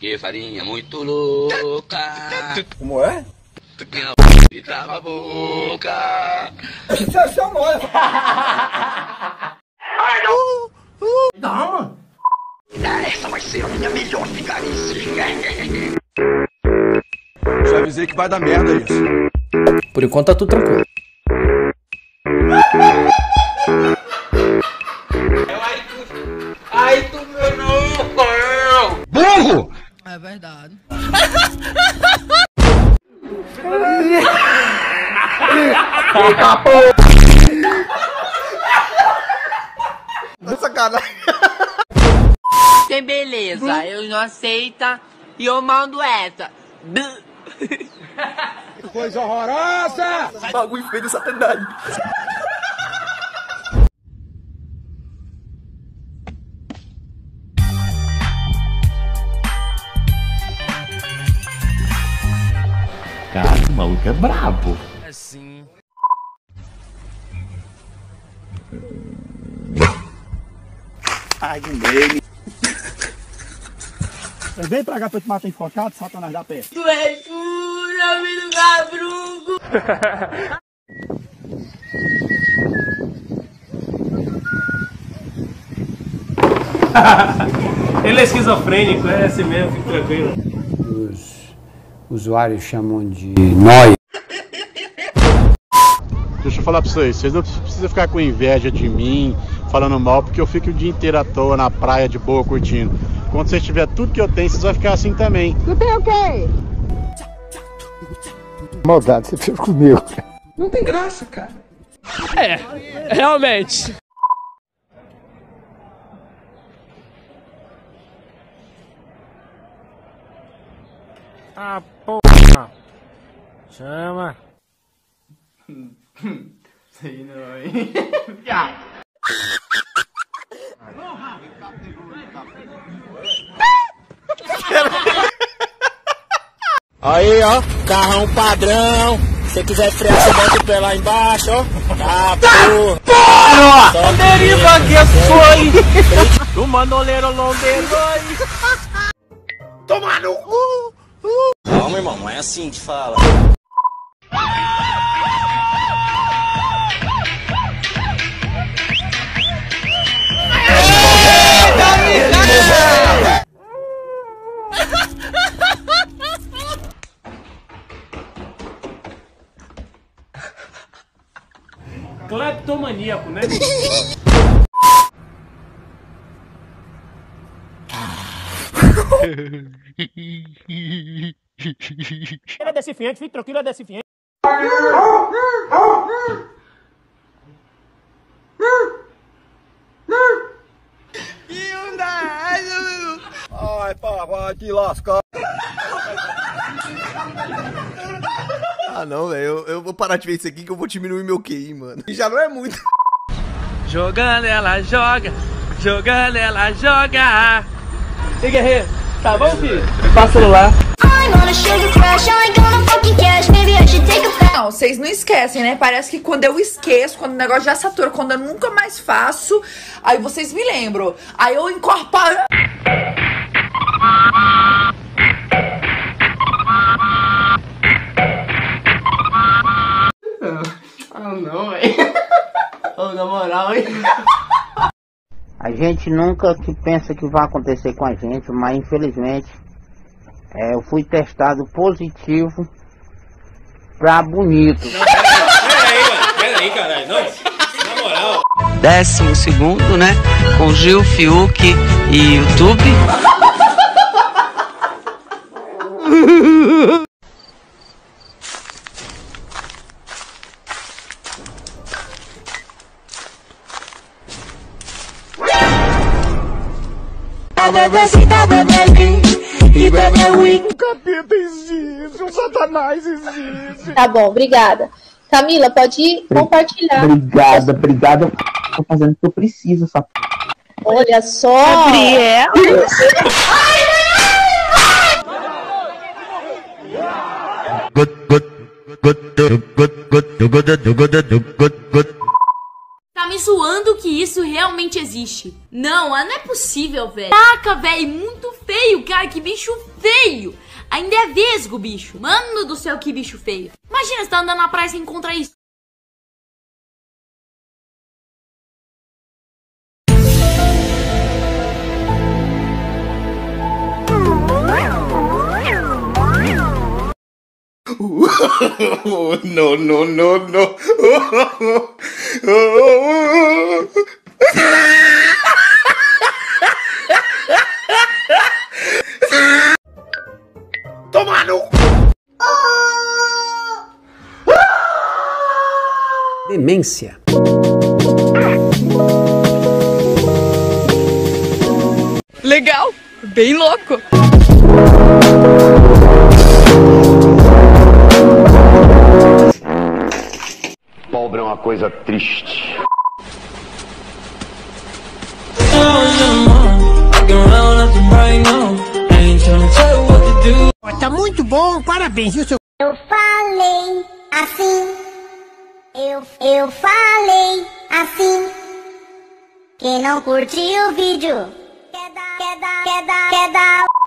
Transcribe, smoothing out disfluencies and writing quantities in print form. Que farinha muito louca. Como é? E trava a boca. Isso é seu nome. Dá uma. Essa vai ser a minha melhor cigarrinha. Já avisei que vai dar merda isso. Por enquanto tá tudo tranquilo. Ai tu meu novo! Burro! É verdade. Essa cara. Tem beleza, eu não aceita e eu mando essa. Coisa horrorosa! Bagulho feio de satanás. Cara, o maluco é brabo. É sim. Ai, dele. Vem pra cá pra eu te matar enforcado, satanás da pé. Tu é pura, menino cabrugo. Ele é esquizofrênico, é assim mesmo, fica tranquilo. Os usuários chamam de nóia. Deixa eu falar pra vocês, vocês não precisam ficar com inveja de mim, falando mal, porque eu fico o dia inteiro à toa na praia, de boa, curtindo. Quando vocês tiverem tudo que eu tenho, vocês vão ficar assim também. Não tem o quê? Maldade, você fez comigo. Não tem graça, cara. É, realmente. Ah, porra. Chama. Sei não, hein? Aí, ó, carrão padrão. Se quiser frear, você bota o pé lá embaixo, ó. Ah, porra! Porra! Deriva que foi! Tu mandoleiro londeiro aí! Toma no cu! Calma, irmão, não é assim que fala. Cleptomaníaco, né? Era deficiente, fique tranquilo, é deficiente. Ai, pá, vai te lascar. Ah não, velho, eu vou parar de ver isso aqui que eu vou diminuir meu QI, mano. E já não é muito. Jogando ela joga, jogando ela joga. E guerreiro, tá bom, filho? Passa o celular. Não, vocês não esquecem, né? Parece que quando eu esqueço, quando o negócio já satura, quando eu nunca mais faço, aí vocês me lembram. Aí eu incorporo. Ah não, velho. Oh, na moral, hein? A gente nunca que pensa que vai acontecer com a gente, mas infelizmente eu fui testado positivo pra bonito. Pera aí, caralho, não, na moral. 12º, né? Com Gil, Fiuk e YouTube. O capeta existe, o satanás existe. Tá bom, obrigada. Camila, pode ir compartilhar. Obrigada. Tô fazendo o que eu preciso, essa p. Olha só. Gabriel. Tá me zoando que isso realmente existe. Não, não é possível, velho. Caraca, velho, muito feio, cara, que bicho feio. Ainda é vesgo, bicho. Mano do céu, que bicho feio. Imagina, você tá andando na praia e encontra isso. Não, não, não, não. Toma no. Demência. Legal, bem louco. Pobre é uma coisa triste. Tá muito bom, parabéns, viu, seu... Eu falei assim. Eu falei assim. Quem não curtiu o vídeo, quer dar.